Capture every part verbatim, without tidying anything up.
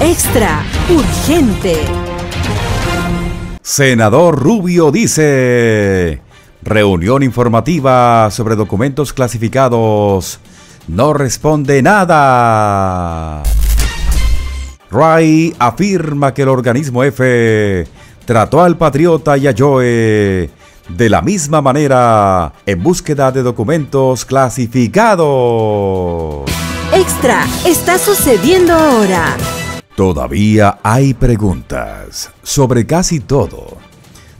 Extra urgente. Senador Rubio dice: reunión informativa sobre documentos clasificados. No responde nada. Ray afirma que el organismo F trató al Patriota y a Joe de la misma manera en búsqueda de documentos clasificados. Extra, está sucediendo ahora. Todavía hay preguntas sobre casi todo.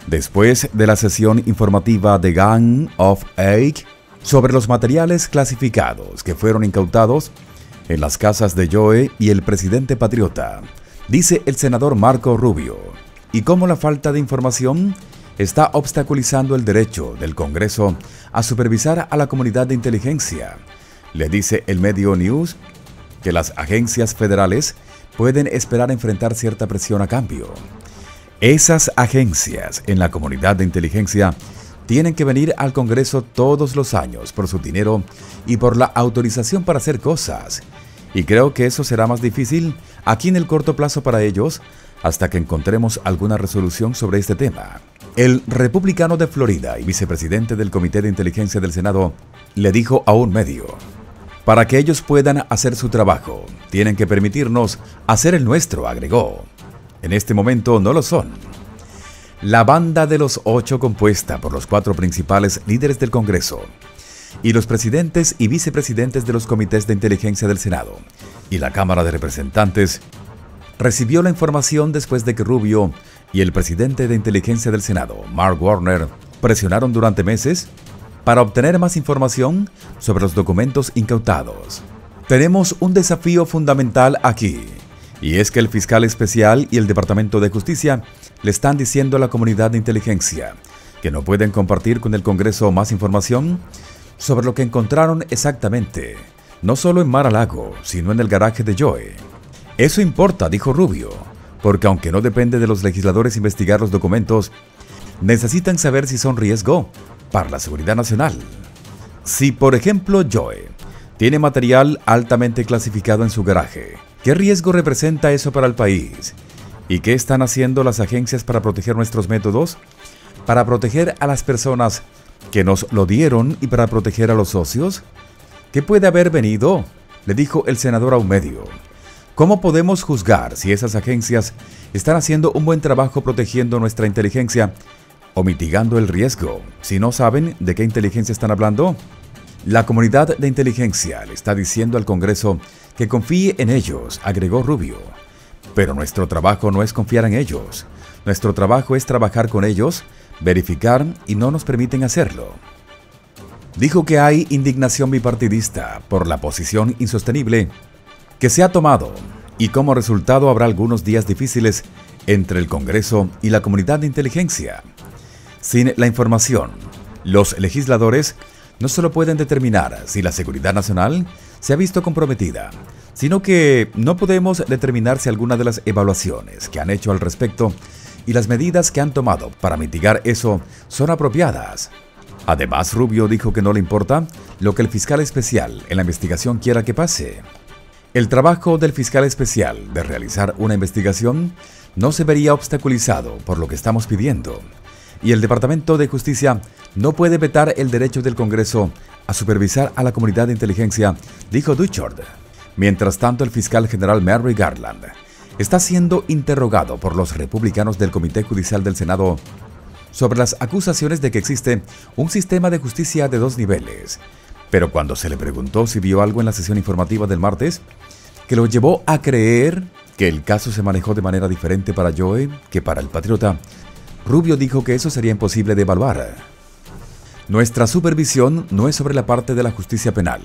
Después de la sesión informativa de Gang of Eight sobre los materiales clasificados que fueron incautados en las casas de Joe y el presidente Patriota, dice el senador Marco Rubio, y cómo la falta de información está obstaculizando el derecho del Congreso a supervisar a la comunidad de inteligencia. Le dice el medio News que las agencias federales pueden esperar enfrentar cierta presión a cambio. Esas agencias en la comunidad de inteligencia tienen que venir al Congreso todos los años por su dinero y por la autorización para hacer cosas. Y creo que eso será más difícil aquí en el corto plazo para ellos hasta que encontremos alguna resolución sobre este tema. El republicano de Florida y vicepresidente del Comité de Inteligencia del Senado le dijo a un medio: para que ellos puedan hacer su trabajo, tienen que permitirnos hacer el nuestro, agregó. En este momento no lo son. La banda de los ocho, compuesta por los cuatro principales líderes del Congreso y los presidentes y vicepresidentes de los comités de inteligencia del Senado y la Cámara de Representantes, recibió la información después de que Rubio y el presidente de inteligencia del Senado, Mark Warner, presionaron durante meses para obtener más información sobre los documentos incautados. Tenemos un desafío fundamental aquí, y es que el fiscal especial y el Departamento de Justicia le están diciendo a la comunidad de inteligencia que no pueden compartir con el Congreso más información sobre lo que encontraron exactamente, no solo en Mar-a-Lago, sino en el garaje de Joe. Eso importa, dijo Rubio, porque aunque no depende de los legisladores investigar los documentos, necesitan saber si son riesgo para la seguridad nacional. Si, por ejemplo, Joe tiene material altamente clasificado en su garaje, ¿qué riesgo representa eso para el país? ¿Y qué están haciendo las agencias para proteger nuestros métodos? ¿Para proteger a las personas que nos lo dieron y para proteger a los socios? ¿Qué puede haber venido?, le dijo el senador a un medio. ¿Cómo podemos juzgar si esas agencias están haciendo un buen trabajo protegiendo nuestra inteligencia o mitigando el riesgo si no saben de qué inteligencia están hablando? La comunidad de inteligencia le está diciendo al Congreso que confíe en ellos, agregó Rubio. Pero nuestro trabajo no es confiar en ellos. Nuestro trabajo es trabajar con ellos, verificar, y no nos permiten hacerlo. Dijo que hay indignación bipartidista por la posición insostenible que se ha tomado, y como resultado habrá algunos días difíciles entre el Congreso y la comunidad de inteligencia. Sin la información, los legisladores no solo pueden determinar si la seguridad nacional se ha visto comprometida, sino que no podemos determinar si alguna de las evaluaciones que han hecho al respecto y las medidas que han tomado para mitigar eso son apropiadas. Además, Rubio dijo que no le importa lo que el fiscal especial en la investigación quiera que pase. El trabajo del fiscal especial de realizar una investigación no se vería obstaculizado por lo que estamos pidiendo, y el Departamento de Justicia no puede vetar el derecho del Congreso a supervisar a la comunidad de inteligencia, dijo Duchard. Mientras tanto, el fiscal general Merrick Garland está siendo interrogado por los republicanos del Comité Judicial del Senado sobre las acusaciones de que existe un sistema de justicia de dos niveles. Pero cuando se le preguntó si vio algo en la sesión informativa del martes que lo llevó a creer que el caso se manejó de manera diferente para Joe que para el Patriota, Rubio dijo que eso sería imposible de evaluar. Nuestra supervisión no es sobre la parte de la justicia penal,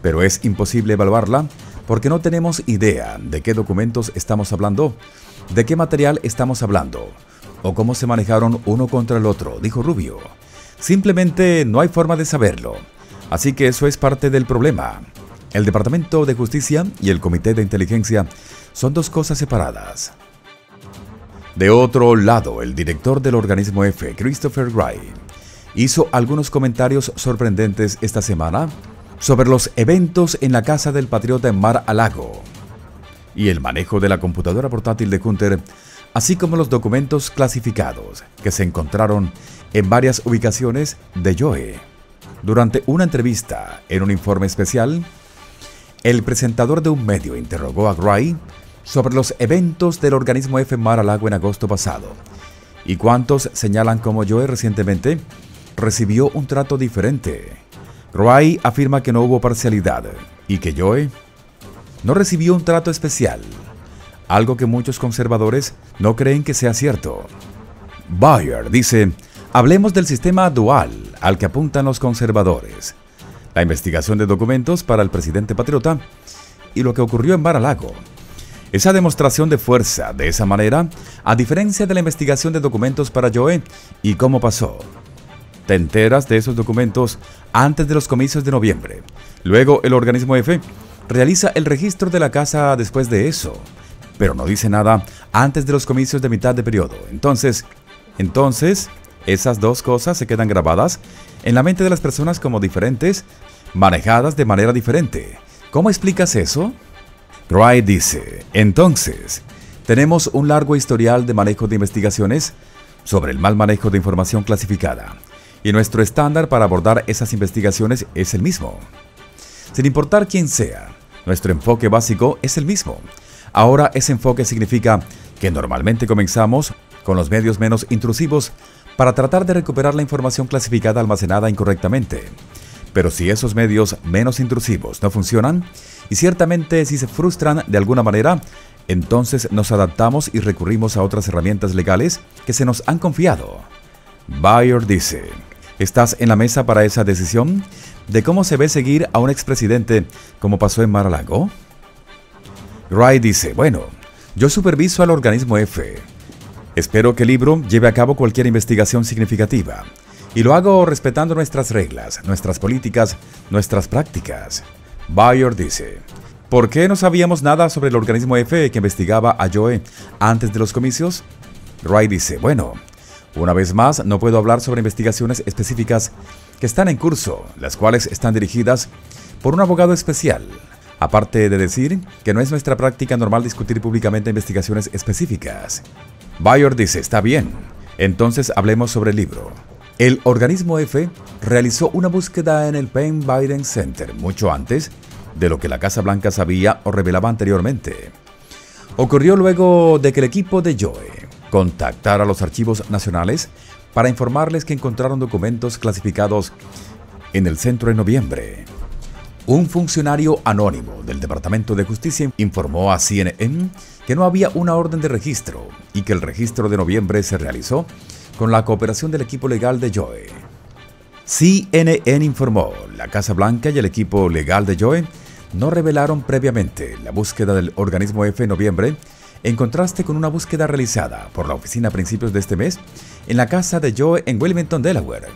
pero es imposible evaluarla porque no tenemos idea de qué documentos estamos hablando, de qué material estamos hablando o cómo se manejaron uno contra el otro, dijo Rubio. Simplemente no hay forma de saberlo. Así que eso es parte del problema. El Departamento de Justicia y el Comité de Inteligencia son dos cosas separadas. De otro lado, el director del organismo F, Christopher Gray, hizo algunos comentarios sorprendentes esta semana sobre los eventos en la casa del Patriota en Mar-a-Lago. y el manejo de la computadora portátil de Hunter, así como los documentos clasificados que se encontraron en varias ubicaciones de Joe. Durante una entrevista en un informe especial, el presentador de un medio interrogó a Gray sobre los eventos del organismo F en Mar-a-Lago en agosto pasado y cuántos señalan como Joe recientemente recibió un trato diferente. Gray afirma que no hubo parcialidad y que Joe no recibió un trato especial, algo que muchos conservadores no creen que sea cierto. Bayer dice: hablemos del sistema dual al que apuntan los conservadores, la investigación de documentos para el presidente patriota y lo que ocurrió en Mar-a-Lago. Esa demostración de fuerza, de esa manera, a diferencia de la investigación de documentos para Joe y cómo pasó. Te enteras de esos documentos antes de los comicios de noviembre. Luego el organismo F realiza el registro de la casa después de eso, pero no dice nada antes de los comicios de mitad de periodo. Entonces, entonces... esas dos cosas se quedan grabadas en la mente de las personas como diferentes, manejadas de manera diferente. ¿Cómo explicas eso? Gray dice: entonces, tenemos un largo historial de manejo de investigaciones sobre el mal manejo de información clasificada, y nuestro estándar para abordar esas investigaciones es el mismo. Sin importar quién sea, nuestro enfoque básico es el mismo. Ahora, ese enfoque significa que normalmente comenzamos con los medios menos intrusivos para tratar de recuperar la información clasificada almacenada incorrectamente. Pero si esos medios menos intrusivos no funcionan, y ciertamente si se frustran de alguna manera, entonces nos adaptamos y recurrimos a otras herramientas legales que se nos han confiado. Bayer dice: ¿estás en la mesa para esa decisión de cómo se ve seguir a un expresidente como pasó en Mar-a-Lago? Gray dice: bueno, yo superviso al organismo F. Espero que el libro lleve a cabo cualquier investigación significativa, y lo hago respetando nuestras reglas, nuestras políticas, nuestras prácticas. Bayer dice: ¿por qué no sabíamos nada sobre el organismo F que investigaba a Joe antes de los comicios? Gray dice: bueno, una vez más no puedo hablar sobre investigaciones específicas que están en curso, las cuales están dirigidas por un abogado especial. Aparte de decir que no es nuestra práctica normal discutir públicamente investigaciones específicas. Bayer dice: está bien, entonces hablemos sobre el libro. El organismo F realizó una búsqueda en el Penn Biden Center mucho antes de lo que la Casa Blanca sabía o revelaba anteriormente. Ocurrió luego de que el equipo de Joe contactara a los archivos nacionales para informarles que encontraron documentos clasificados en el centro en noviembre. Un funcionario anónimo del Departamento de Justicia informó a C N N que no había una orden de registro y que el registro de noviembre se realizó con la cooperación del equipo legal de Joe. C N N informó: la Casa Blanca y el equipo legal de Joe no revelaron previamente la búsqueda del organismo F en noviembre, en contraste con una búsqueda realizada por la oficina a principios de este mes en la casa de Joe en Wilmington, Delaware.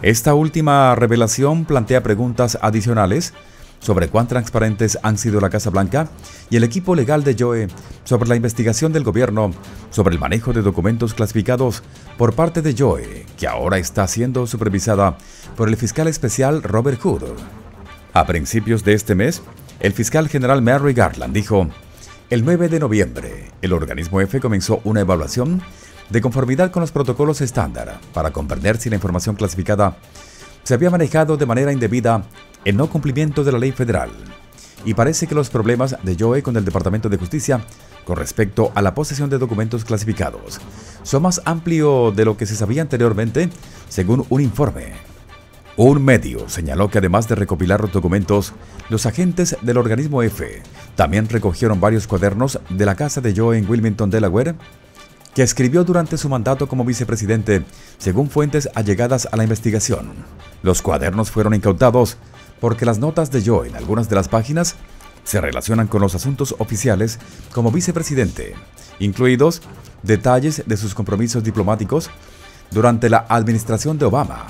Esta última revelación plantea preguntas adicionales sobre cuán transparentes han sido la Casa Blanca y el equipo legal de Joe sobre la investigación del gobierno sobre el manejo de documentos clasificados por parte de Joe, que ahora está siendo supervisada por el fiscal especial Robert Hur. A principios de este mes, el fiscal general Merrick Garland dijo: el nueve de noviembre, el organismo F comenzó una evaluación de conformidad con los protocolos estándar para comprender si la información clasificada se había manejado de manera indebida en no cumplimiento de la ley federal. Y parece que los problemas de Joe con el Departamento de Justicia con respecto a la posesión de documentos clasificados son más amplios de lo que se sabía anteriormente, según un informe. Un medio señaló que además de recopilar los documentos, los agentes del organismo F también recogieron varios cuadernos de la casa de Joe en Wilmington, Delaware, que escribió durante su mandato como vicepresidente, según fuentes allegadas a la investigación. Los cuadernos fueron incautados porque las notas de Joe en algunas de las páginas se relacionan con los asuntos oficiales como vicepresidente, incluidos detalles de sus compromisos diplomáticos durante la administración de Obama,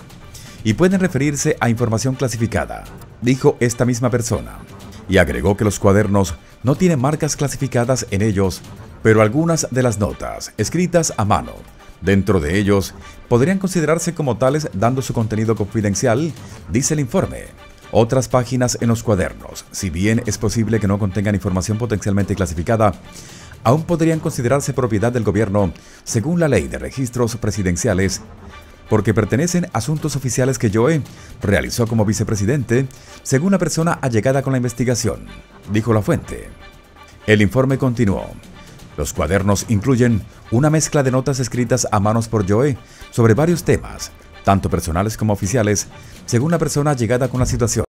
y pueden referirse a información clasificada, dijo esta misma persona, y agregó que los cuadernos no tienen marcas clasificadas en ellos, pero algunas de las notas, escritas a mano, dentro de ellos, podrían considerarse como tales dando su contenido confidencial, dice el informe. Otras páginas en los cuadernos, si bien es posible que no contengan información potencialmente clasificada, aún podrían considerarse propiedad del gobierno según la Ley de Registros Presidenciales, porque pertenecen a asuntos oficiales que Joe realizó como vicepresidente, según la persona allegada con la investigación, dijo la fuente. El informe continuó. Los cuadernos incluyen una mezcla de notas escritas a manos por Joe sobre varios temas, tanto personales como oficiales, según la persona allegada con la situación.